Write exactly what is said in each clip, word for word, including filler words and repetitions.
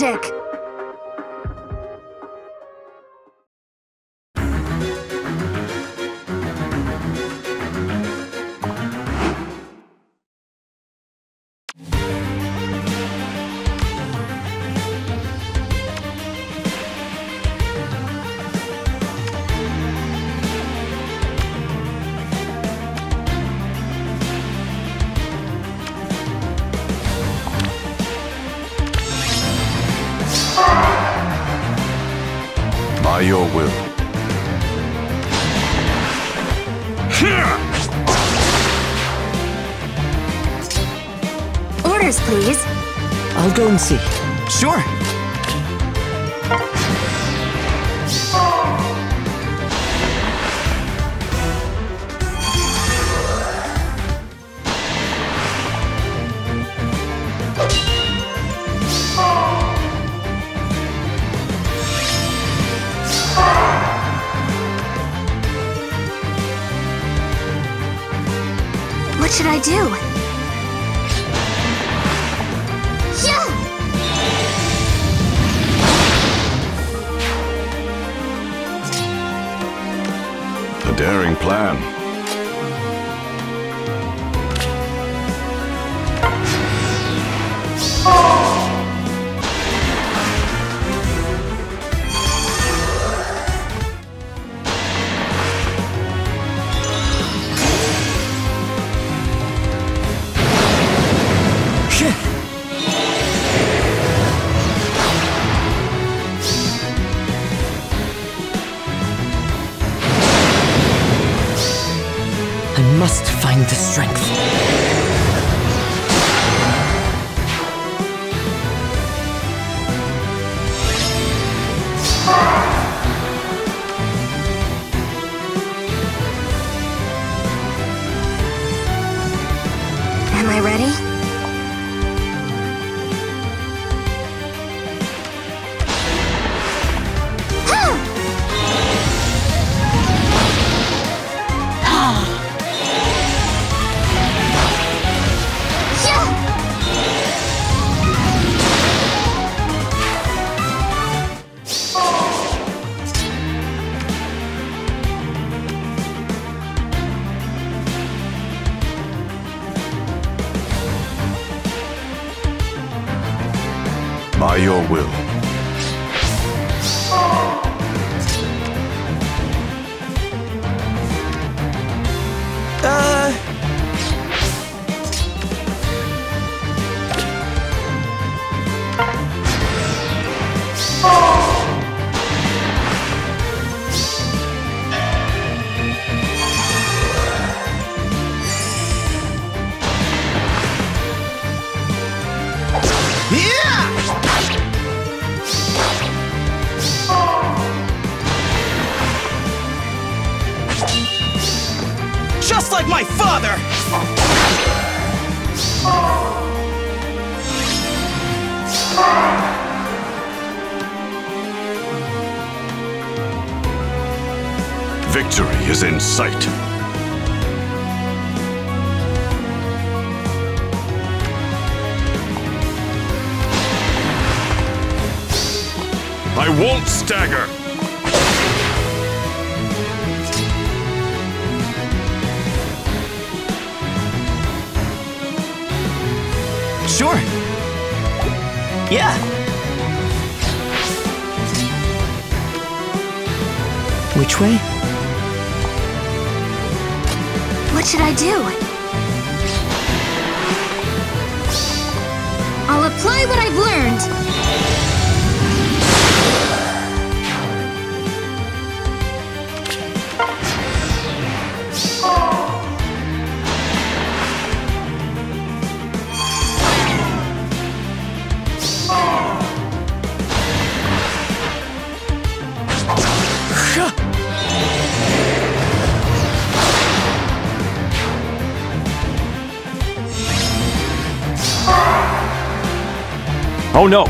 magic! Your will. Orders, please. I'll go and see. Sure. What should I do? Yeah! A daring plan. Must find the strength. Am I ready? By your will. Uh. Just like my father! Victory is in sight. I won't stagger! Sure. Yeah. Which way? What should I do? I'll apply what I've learned. Oh no!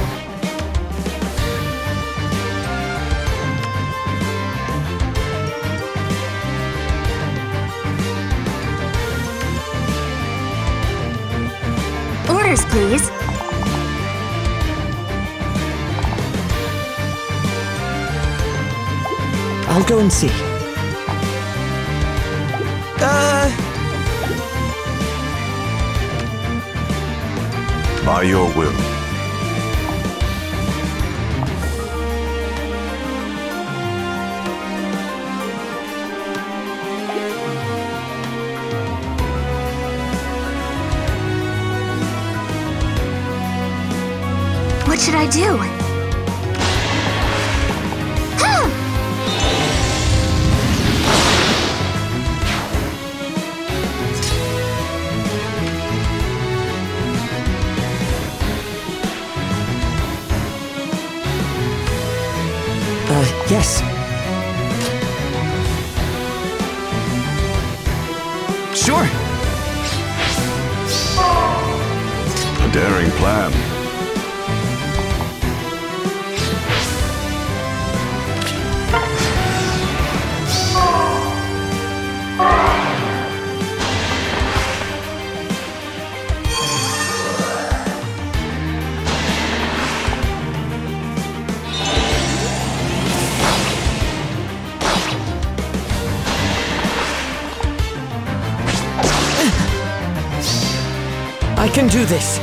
Orders, please. I'll go and see. Uh... By your will. What should I do? Yes. Sure. A daring plan. I can do this!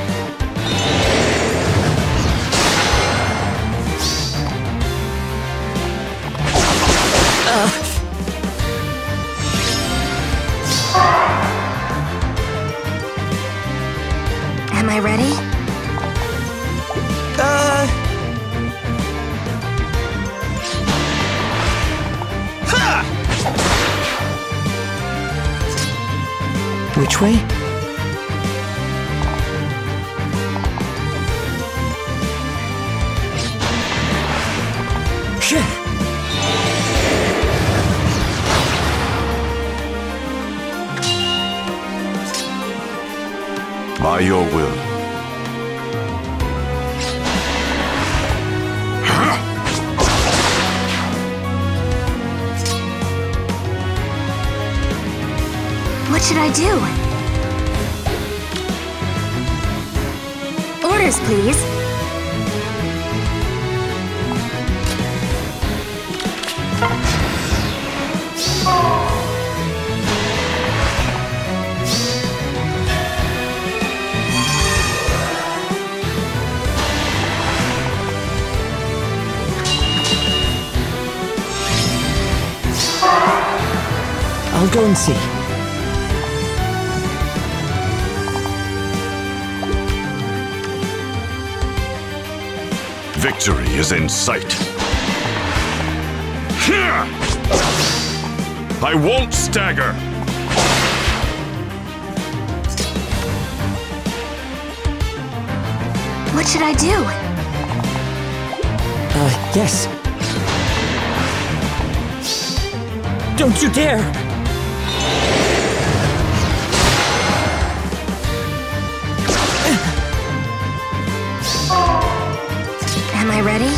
Uh. Am I ready? Uh. Ha! Which way? By your will. Huh? What should I do? Orders, please. I'll go and see. Victory is in sight. Here! I won't stagger. What should I do? Uh, yes. Don't you dare! Am I ready?